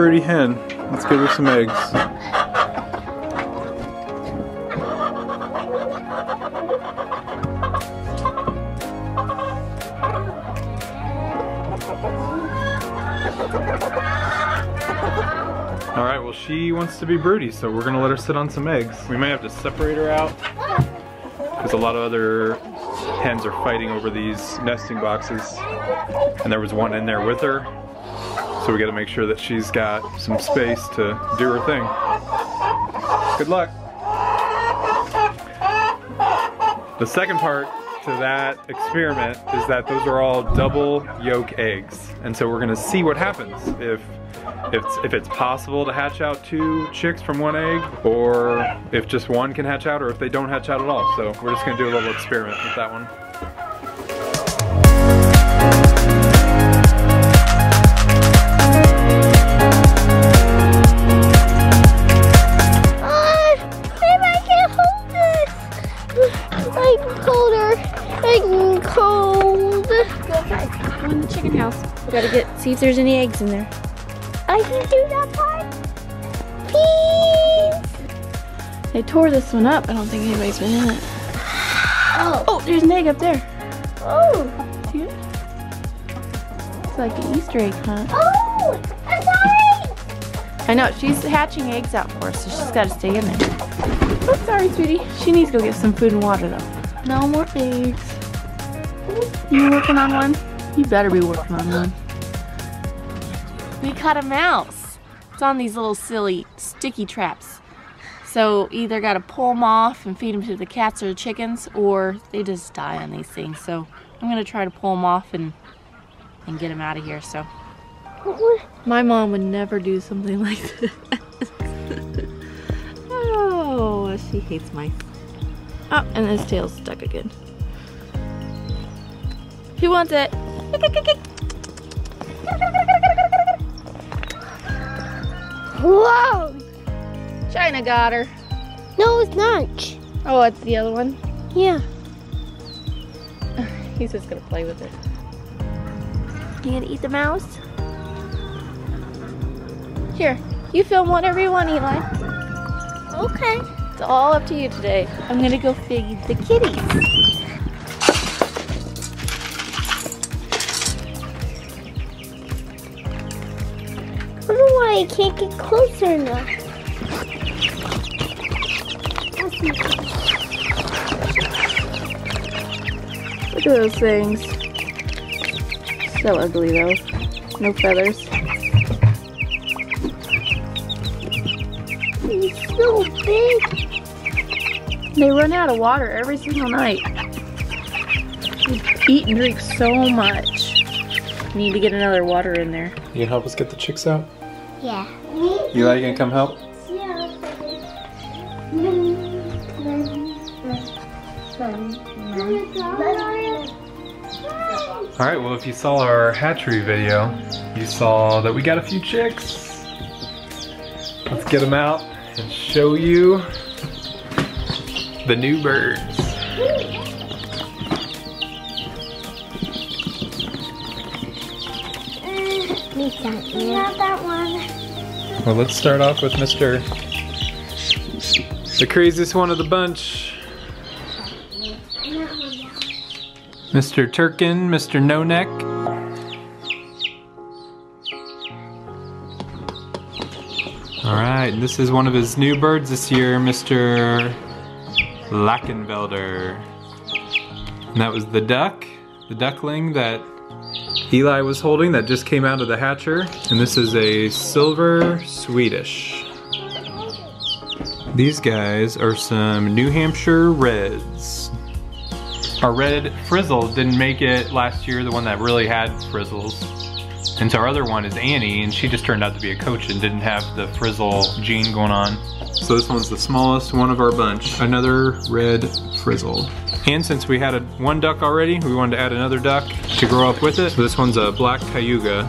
birdie hen. Let's give her some eggs. Alright, well she wants to be birdie, so we're gonna let her sit on some eggs. We might have to separate her out, because a lot of other hens are fighting over these nesting boxes, and there was one in there with her, so we gotta make sure that she's got some space to do her thing. Good luck! The second part to that experiment is that those are all double yolk eggs, and so we're gonna see what happens if it's possible to hatch out two chicks from one egg, or if just one can hatch out, or if they don't hatch out at all. So we're just gonna do a little experiment with that one. I can't hold this. I'm colder. I'm cold. Go outside. Go in the chicken house. We gotta see if there's any eggs in there. I can do that part, please. They tore this one up. I don't think anybody's been in it. Oh, oh, there's an egg up there. Oh, see it? It's like an Easter egg hunt. Oh, an egg! I know, she's hatching eggs out for us, so she's got to stay in there. Oh, sorry, sweetie. She needs to go get some food and water though. No more eggs. You working on one? You better be working on one. We caught a mouse. It's on these little silly sticky traps. So either gotta pull them off and feed them to the cats or the chickens, or they just die on these things. So I'm gonna try to pull them off and get them out of here. So my mom would never do something like this. Oh, she hates mice. Oh, and his tail's stuck again. He wants it. Whoa! China got her. No, it's not. Oh, it's the other one? Yeah. He's just gonna play with it. You gonna eat the mouse? Here, you film whatever you want, Eli. Okay. It's all up to you today. I'm gonna go feed the kitties. I can't get closer enough. Look at those things. So ugly though. No feathers. It's so big. They run out of water every single night. They eat and drink so much. Need to get another water in there. You can help us get the chicks out? Yeah. Eli, you gonna come help? Alright, well if you saw our hatchery video, you saw that we got a few chicks. Let's get them out and show you the new birds. Not that one. Well, let's start off with Mr. the craziest one of the bunch. Mr. Turkin, Mr. No Neck. Alright, this is one of his new birds this year, Mr. Lachenfelder. And that was the duck, the duckling that Eli was holding that just came out of the hatcher, and this is a silver Swedish. These guys are some New Hampshire Reds. Our red Frizzle didn't make it last year, the one that really had frizzles. And so our other one is Annie, and she just turned out to be a coach and didn't have the frizzle gene going on. So this one's the smallest one of our bunch. Another red Frizzle. And since we had one duck already, we wanted to add another duck to grow up with it. So this one's a black Cayuga.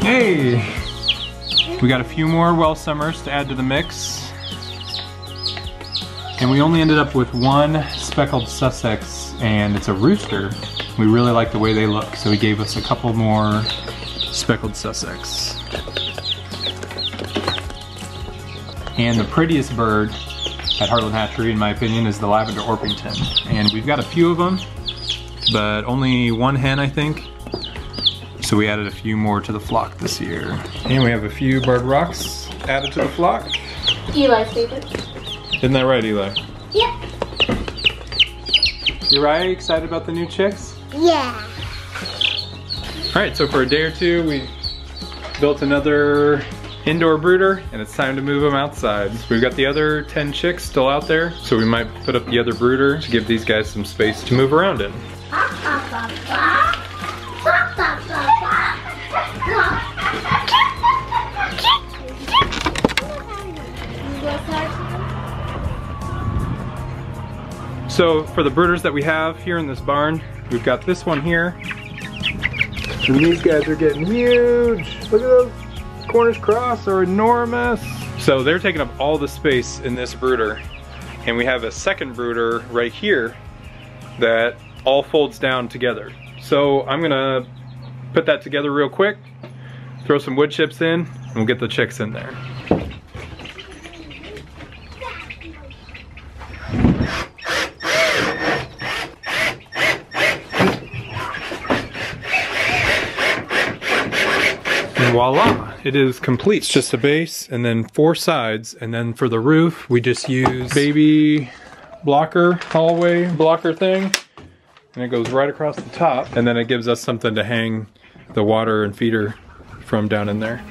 Hey! We got a few more Wellsummers to add to the mix. And we only ended up with one Speckled Sussex, and it's a rooster. We really like the way they look, so he gave us a couple more Speckled Sussex. And the prettiest bird at Heartland Hatchery, in my opinion, is the Lavender Orpington. And we've got a few of them, but only one hen, I think. So we added a few more to the flock this year. And we have a few Bird Rocks added to the flock. Eli's favorite. Isn't that right, Eli? Yeah. Uriah, excited about the new chicks? Yeah. All right, so for a day or two, we built another indoor brooder, and it's time to move them outside. We've got the other 10 chicks still out there, so we might put up the other brooder to give these guys some space to move around in. So for the brooders that we have here in this barn, we've got this one here. And these guys are getting huge. Look at those. Cornish Cross are enormous. So they're taking up all the space in this brooder. And we have a second brooder right here that all folds down together. So I'm gonna put that together real quick, throw some wood chips in, and we'll get the chicks in there. And voila. It is complete. It's just a base and then four sides, and then for the roof we just use baby blocker, hallway blocker thing, and it goes right across the top, and then it gives us something to hang the water and feeder from down in there.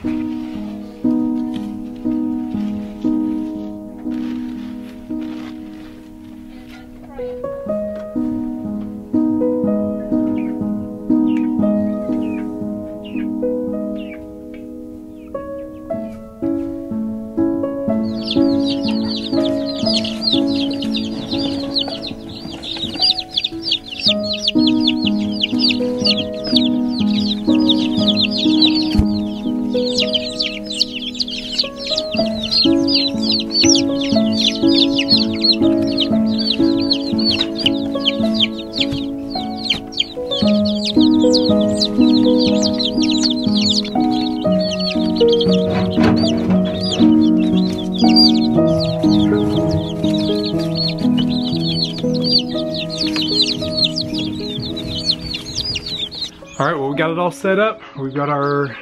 Alright, well, we got it all set up. We've got our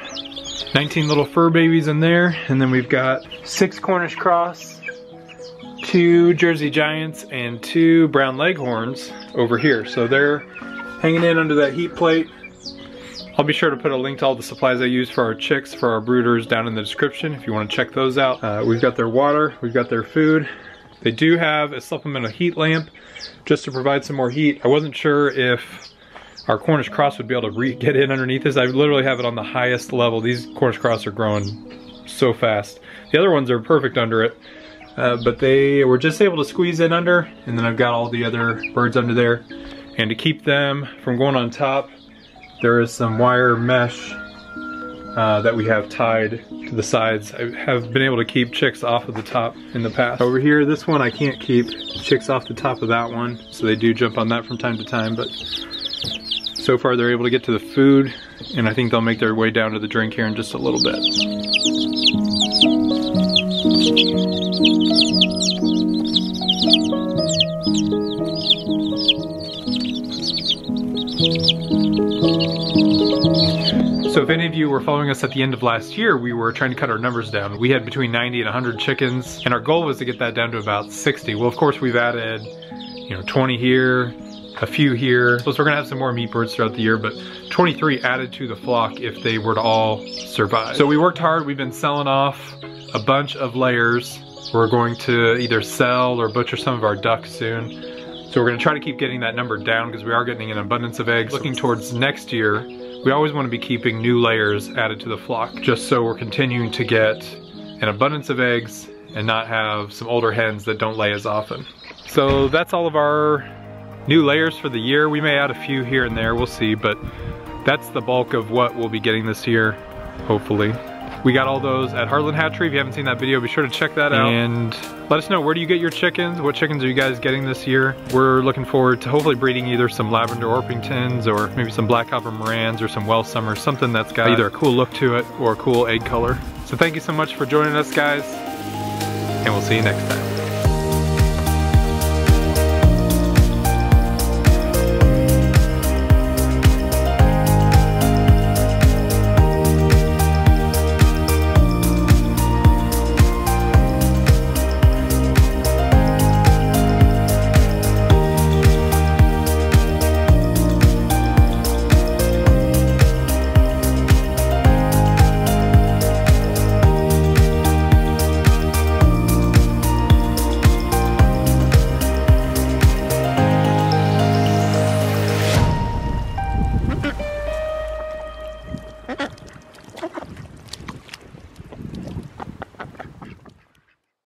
19 little fur babies in there, and then we've got 6 Cornish Cross, 2 Jersey Giants, and 2 Brown Leghorns over here. So they're hanging in under that heat plate. I'll be sure to put a link to all the supplies I use for our chicks, for our brooders, down in the description if you want to check those out. We've got their water, we've got their food. They do have a supplemental heat lamp just to provide some more heat. I wasn't sure if our Cornish Cross would be able to get in underneath this. I literally have it on the highest level. These Cornish Cross are growing so fast. The other ones are perfect under it, but they were just able to squeeze in under, and then I've got all the other birds under there. And to keep them from going on top, there is some wire mesh that we have tied to the sides. I have been able to keep chicks off of the top in the past. Over here, this one I can't keep chicks off the top of that one, so they do jump on that from time to time, but so far they're able to get to the food, and I think they'll make their way down to the drink here in just a little bit. So if any of you were following us at the end of last year, we were trying to cut our numbers down. We had between 90 and 100 chickens, and our goal was to get that down to about 60. Well, of course, we've added, 20 here, a few here. Plus we're gonna have some more meat birds throughout the year, but 23 added to the flock if they were to all survive. So we worked hard. We've been selling off a bunch of layers. We're going to either sell or butcher some of our ducks soon. So we're gonna try to keep getting that number down because we are getting an abundance of eggs. Looking towards next year, we always wanna be keeping new layers added to the flock, just so we're continuing to get an abundance of eggs and not have some older hens that don't lay as often. So that's all of our new layers for the year. We may add a few here and there, we'll see, but that's the bulk of what we'll be getting this year, hopefully. We got all those at Heartland Hatchery. If you haven't seen that video, be sure to check that out. And let us know, where do you get your chickens? What chickens are you guys getting this year? We're looking forward to hopefully breeding either some Lavender Orpingtons or maybe some Black Copper Marans or some Wellsummer, something that's got either a cool look to it or a cool egg color. So thank you so much for joining us, guys, and we'll see you next time.